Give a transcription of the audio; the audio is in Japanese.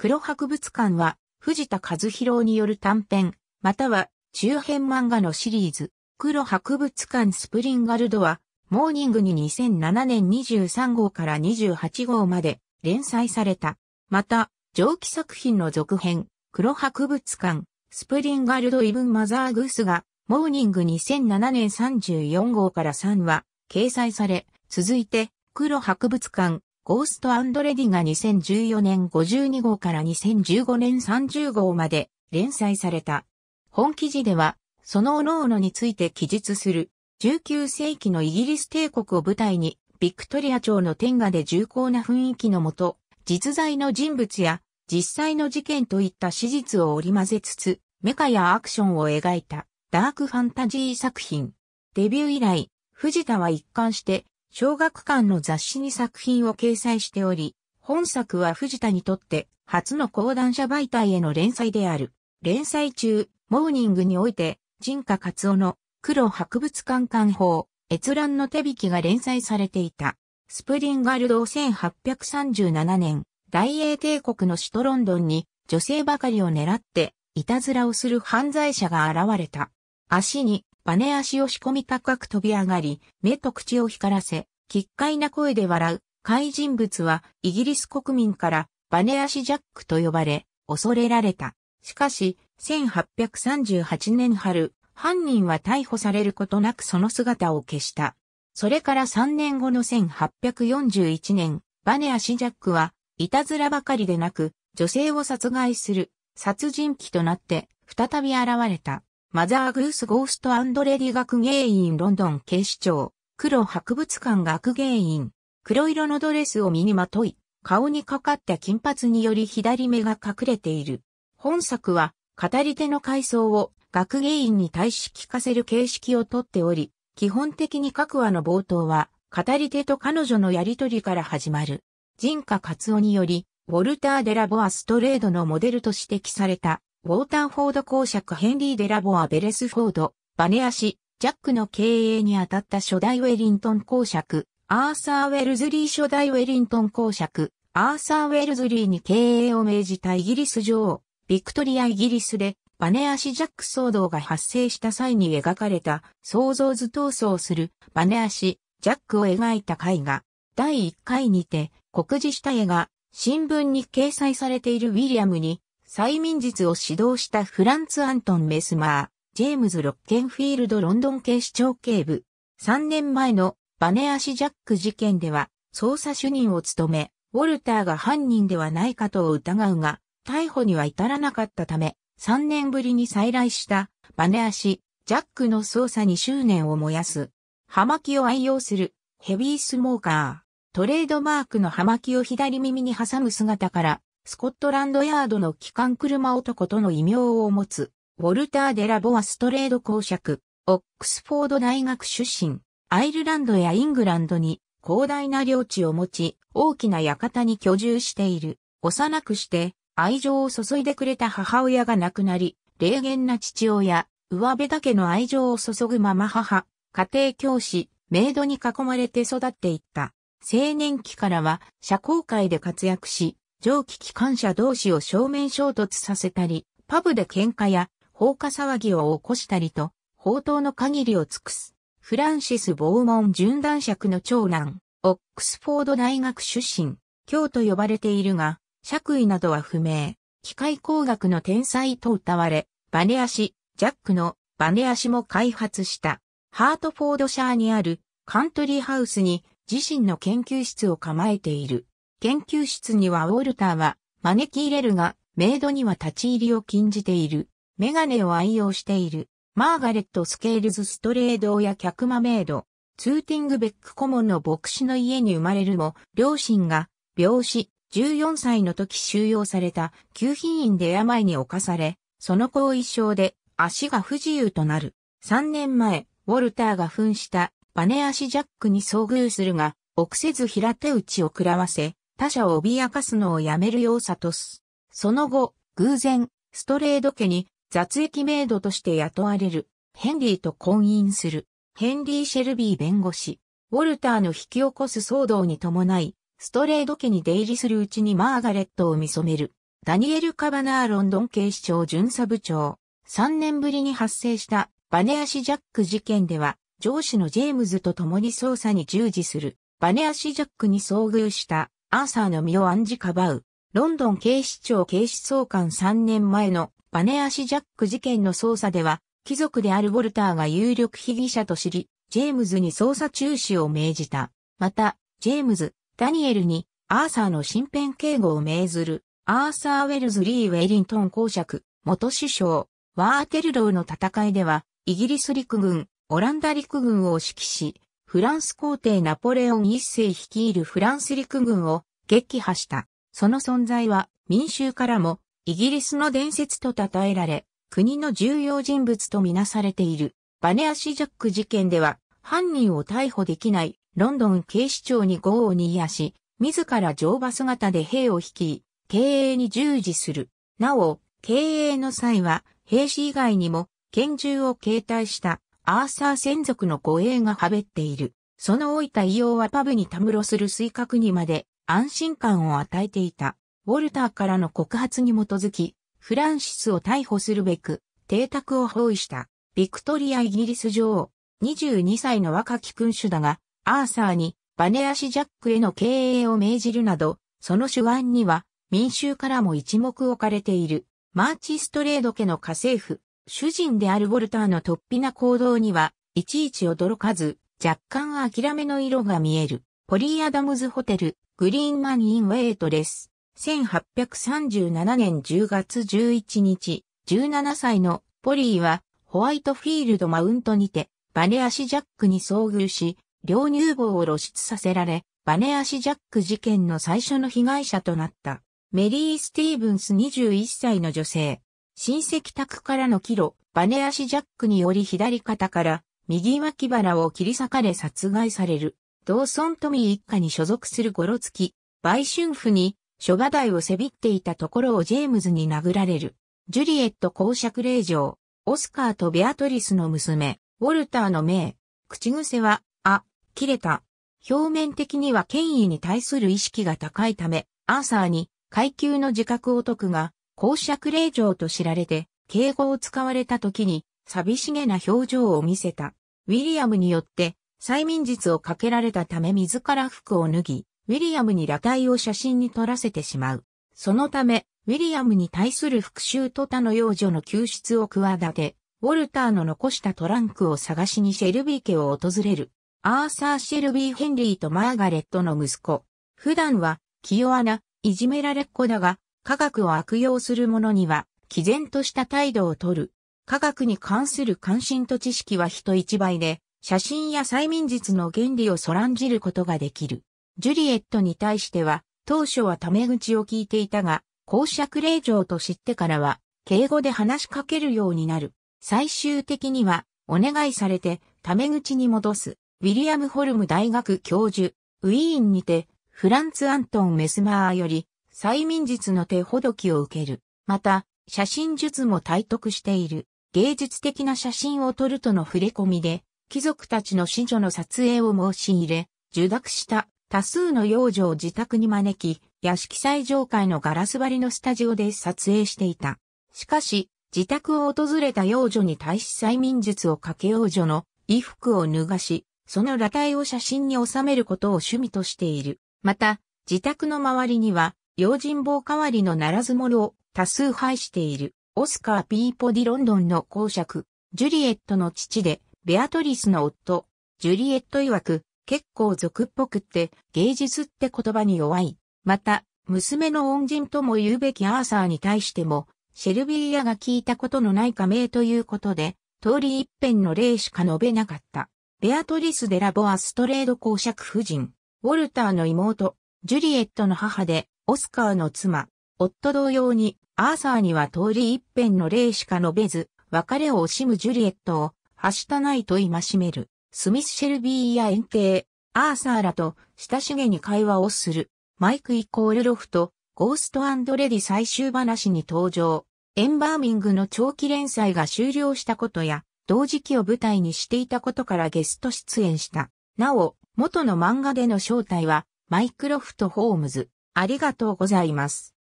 黒博物館は、藤田和弘による短編、または中編漫画のシリーズ、黒博物館スプリンガルドは、モーニングに2007年23号から28号まで連載された。また、蒸気作品の続編、黒博物館、スプリンガルド・イブン・マザー・グースが、モーニング2007年34号から3話、掲載され、続いて、黒博物館、ゴースト&レディが2014年52号から2015年30号まで連載された。本記事では、その各々について記述する。19世紀のイギリス帝国を舞台に、ビクトリア朝の典雅で重厚な雰囲気のもと、実在の人物や実際の事件といった史実を織り交ぜつつ、メカやアクションを描いたダークファンタジー作品。デビュー以来、藤田は一貫して小学館の雑誌に作品を掲載しており、本作は藤田にとって初の講談社媒体への連載である。連載中、モーニングにおいて、陳家勝夫の黒博物館官報、閲覧の手引きが連載されていた。スプリンガルドを1837年、大英帝国の首都ロンドンに女性ばかりを狙っていたずらをする犯罪者が現れた。足にバネ足を仕込み高く飛び上がり、目と口を光らせ、奇怪な声で笑う。怪人物はイギリス国民からバネ足ジャックと呼ばれ、恐れられた。しかし、1838年春、犯人は逮捕されることなくその姿を消した。それから3年後の1841年、バネ足ジャックは、いたずらばかりでなく、女性を殺害する、殺人鬼となって、再び現れた。マザー・グース・ゴースト&レディ学芸員ロンドン警視庁、黒博物館学芸員、黒色のドレスを身にまとい、顔にかかった金髪により左目が隠れている。本作は、語り手の回想を学芸員に対し聞かせる形式をとっており、基本的に各話の冒頭は、語り手と彼女のやりとりから始まる。陳家勝夫により、ウォルター・デ・ラボア・ストレードのモデルと指摘された、ウォーターフォード公爵ヘンリー・デ・ラボア・ベレスフォード、バネ足、ジャックの経営にあたった初代ウェリントン公爵、アーサー・ウェルズリー初代ウェリントン公爵、アーサー・ウェルズリーに経営を命じたイギリス女王。ビクトリアイギリスでバネ足ジャック騒動が発生した際に描かれた想像図闘争するバネ足ジャックを描いた絵画。第1回にて告示した絵が新聞に掲載されているウィリアムに催眠術を指導したフランツ・アントン・メスマー、ジェームズ・ロッケンフィールドロンドン警視庁警部。3年前のバネ足ジャック事件では捜査主任を務め、ウォルターが犯人ではないかと疑うが、逮捕には至らなかったため、3年ぶりに再来した、バネ足、ジャックの捜査に執念を燃やす。葉巻を愛用する、ヘビースモーカー。トレードマークの葉巻を左耳に挟む姿から、スコットランドヤードの機関車男との異名を持つ、ウォルター・デ・ラボア・ストレード公爵、オックスフォード大学出身、アイルランドやイングランドに、広大な領地を持ち、大きな館に居住している。幼くして、愛情を注いでくれた母親が亡くなり、冷厳な父親、上辺だけの愛情を注ぐまま母、家庭教師、メイドに囲まれて育っていった。青年期からは社交界で活躍し、蒸気機関車同士を正面衝突させたり、パブで喧嘩や放火騒ぎを起こしたりと、法当の限りを尽くす。フランシス・ボーモン準男爵の長男、オックスフォード大学出身、教と呼ばれているが、爵位などは不明、機械工学の天才と謳われ、バネ足、ジャックのバネ足も開発した。ハートフォードシャーにあるカントリーハウスに自身の研究室を構えている。研究室にはウォルターは招き入れるが、メイドには立ち入りを禁じている。メガネを愛用している。マーガレット・スケールズ・ストレードや客間メイド。ツーティングベックコモンの牧師の家に生まれるも、両親が病死。14歳の時収容された給品員で病に侵され、その後遺症で足が不自由となる。3年前、ウォルターが扮したバネ足ジャックに遭遇するが、臆せず平手打ちを食らわせ、他者を脅かすのをやめるよう諭す。その後、偶然、ストレード家に雑役メイドとして雇われる。ヘンリーと婚姻する。ヘンリー・シェルビー弁護士。ウォルターの引き起こす騒動に伴い、ストレード家に出入りするうちにマーガレットを見初める。ダニエル・カバナーロンドン警視庁巡査部長。3年ぶりに発生したバネ足ジャック事件では、上司のジェームズと共に捜査に従事するバネ足ジャックに遭遇したアーサーの身を案じかばう。ロンドン警視庁警視総監3年前のバネ足ジャック事件の捜査では、貴族であるウォルターが有力被疑者と知り、ジェームズに捜査中止を命じた。また、ジェームズ、ダニエルにアーサーの身辺警護を命ずる、アーサー・ウェルズリー・ウェリントン公爵、元首相、ワーテルローの戦いでは、イギリス陸軍、オランダ陸軍を指揮し、フランス皇帝ナポレオン一世率いるフランス陸軍を撃破した。その存在は民衆からもイギリスの伝説と称えられ、国の重要人物とみなされている。バネ足ジャック事件では、犯人を逮捕できないロンドン警視庁に業を煮やし、自ら乗馬姿で兵を率い、経営に従事する。なお、経営の際は、兵士以外にも拳銃を携帯したアーサー専属の護衛がはべっている。その老いた異様はパブにたむろする推覚にまで安心感を与えていた。ウォルターからの告発に基づき、フランシスを逮捕するべく、邸宅を包囲した。ビクトリアイギリス女王、22歳の若き君主だが、アーサーにバネ足ジャックへの経営を命じるなど、その手腕には民衆からも一目置かれている。マーチ・ストレード家の家政婦、主人であるウォルターの突飛な行動には、いちいち驚かず、若干諦めの色が見える。ポリー・アダムズホテル、グリーンマン・イン・ウェイトレス。1837年10月11日、17歳のポリーは、ホワイトフィールドマウントにて、バネ足ジャックに遭遇し、両乳房を露出させられ、バネ足ジャック事件の最初の被害者となった。メリー・スティーブンス21歳の女性。親戚宅からの帰路、バネ足ジャックにより左肩から右脇腹を切り裂かれ殺害される。ドーソン・トミー一家に所属するゴロ付き、売春婦に諸話題をせびっていたところをジェームズに殴られる。ジュリエット公爵令嬢。オスカーとベアトリスの娘、ウォルターの姪。口癖は、あ、切れた。表面的には権威に対する意識が高いため、アーサーに階級の自覚を説くが、公爵令嬢と知られて、敬語を使われた時に、寂しげな表情を見せた。ウィリアムによって、催眠術をかけられたため自ら服を脱ぎ、ウィリアムに裸体を写真に撮らせてしまう。そのため、ウィリアムに対する復讐と他の幼女の救出を企て、ウォルターの残したトランクを探しにシェルビー家を訪れる。アーサー・シェルビー・ヘンリーとマーガレットの息子。普段は、気弱な、いじめられっ子だが、科学を悪用する者には、毅然とした態度をとる。科学に関する関心と知識は人一倍で、写真や催眠術の原理をそらんじることができる。ジュリエットに対しては、当初はタメ口を聞いていたが、公爵令嬢と知ってからは、敬語で話しかけるようになる。最終的には、お願いされて、タメ口に戻す。ウィリアム・ホルム大学教授、ウィーンにて、フランツ・アントン・メスマーより、催眠術の手ほどきを受ける。また、写真術も体得している。芸術的な写真を撮るとの触れ込みで、貴族たちの子女の撮影を申し入れ、受諾した多数の幼女を自宅に招き、屋敷最上階のガラス張りのスタジオで撮影していた。しかし、自宅を訪れた幼女に対し催眠術をかけ幼女の衣服を脱がし、その裸体を写真に収めることを趣味としている。また、自宅の周りには、用心棒代わりのならず者を多数配している。オスカー・ピーポディ・ロンドンの公爵、ジュリエットの父で、ベアトリスの夫、ジュリエット曰く、結構俗っぽくって、芸術って言葉に弱い。また、娘の恩人とも言うべきアーサーに対しても、シェルビーヤが聞いたことのない加盟ということで、通り一遍の例しか述べなかった。ベアトリス・デ・ラボア・ストレード公爵夫人、ウォルターの妹、ジュリエットの母で、オスカーの妻、夫同様に、アーサーには通り一遍の例しか述べず、別れを惜しむジュリエットを、はしたないと戒める、スミス・シェルビーヤ遠征、アーサーらと親しげに会話をする。マイク=ロフト、ゴースト&レディ最終話に登場。エンバーミングの長期連載が終了したことや、同時期を舞台にしていたことからゲスト出演した。なお、元の漫画での正体は、マイクロフト・ホームズ。ありがとうございます。